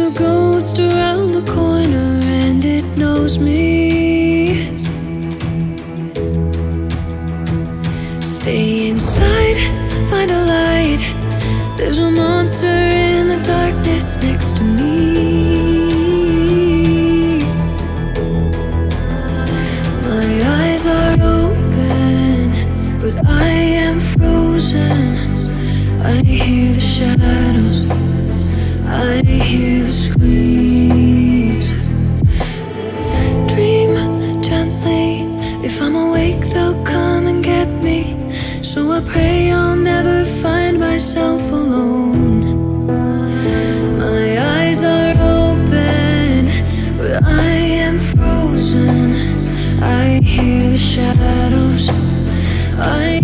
There's a ghost around the corner and it knows me. Stay inside, find a light. There's a monster in the darkness next to me. My eyes are open, but I am frozen. I hear the shadows, I hear the squeeze. Dream gently, if I'm awake they'll come and get me. So I pray I'll never find myself alone. My eyes are open, but I am frozen. I hear the shadows, I